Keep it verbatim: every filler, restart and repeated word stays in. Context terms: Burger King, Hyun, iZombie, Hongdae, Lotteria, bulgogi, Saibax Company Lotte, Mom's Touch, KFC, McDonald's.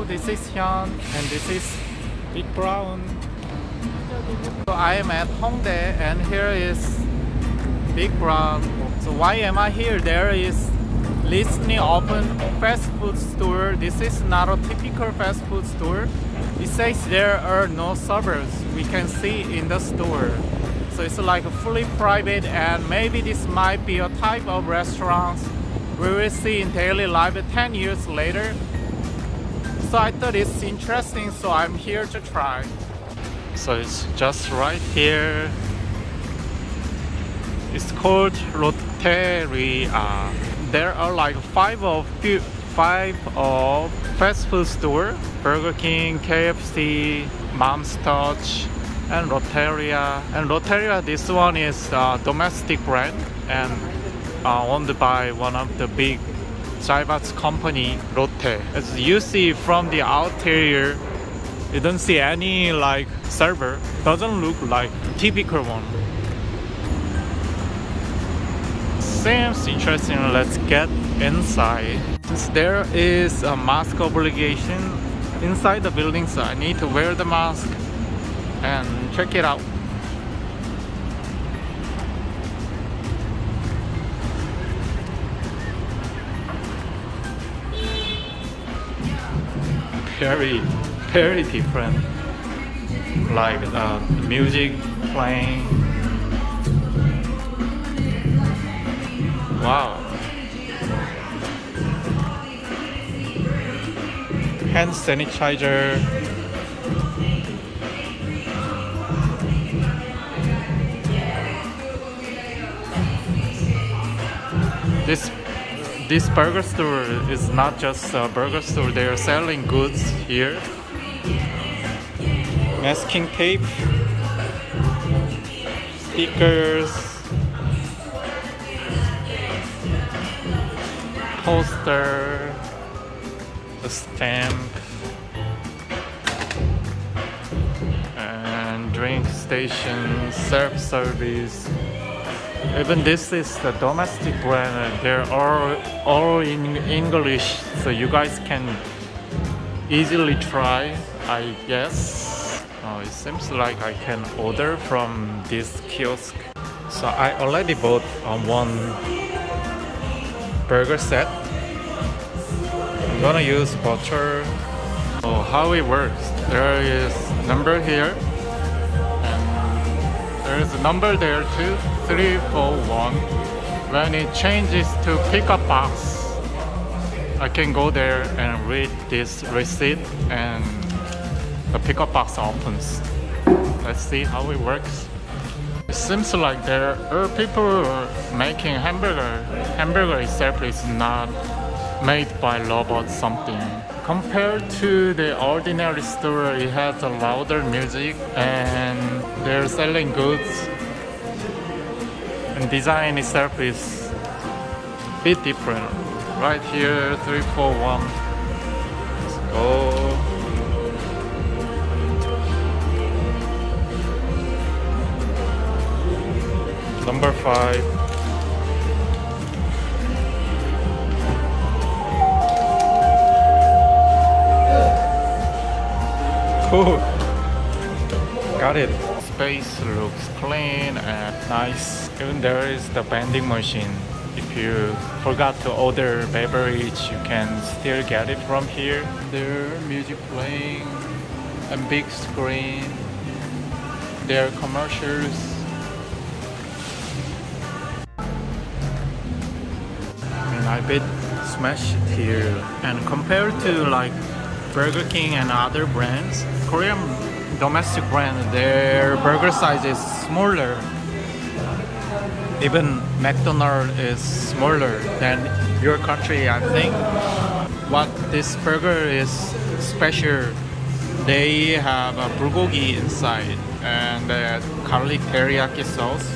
Hello, this is Hyun and this is Big Brown. So I am at Hongdae and here is Big Brown. So why am I here? There is recently open fast food store. This is not a typical fast food store. It says there are no servers we can see in the store. So it's like fully private, and maybe this might be a type of restaurants we will see in daily life ten years later. So I thought it's interesting, so I'm here to try. So it's just right here. It's called Lotteria. There are like five of five of fast food store: Burger King, K F C, Mom's Touch, and Lotteria. And Lotteria, this one is a domestic brand and uh, owned by one of the big Saibax Company Lotte. As you see from the outerior, you don't see any like server. Doesn't look like typical one. Seems interesting. Let's get inside. Since there is a mask obligation inside the building, so I need to wear the mask and check it out. Very, very different. Like uh, music playing. Wow. Hand sanitizer. This this burger store is not just a burger store. They are selling goods here. Masking tape, stickers, poster, a stamp, and drink station, self-service. Even this is the domestic brand. They're all, all in English, so you guys can easily try, I guess. Oh, it seems like I can order from this kiosk. So I already bought on one burger set. I'm gonna use voucher. Oh, how it works. There is number here and there is a number there too. three four one. When it changes to pick up box, I can go there and read this receipt and the pickup box opens. Let's see how it works. It seems like there are people making hamburger. Hamburger itself is not made by robots something. Compared to the ordinary store, it has a louder music and they're selling goods. And design itself is a bit different. Right here, three four one. Let's go. Number five. Cool. Got it. Space looks clean and nice. Even there is the vending machine. If you forgot to order beverage, you can still get it from here. There, music playing, a big screen. There are commercials. I bet smashed here. And compared to like Burger King and other brands, Korean domestic brand, their burger size is smaller. Even McDonald's is smaller than your country, I think. What this burger is special, they have a bulgogi inside and a garlic teriyaki sauce.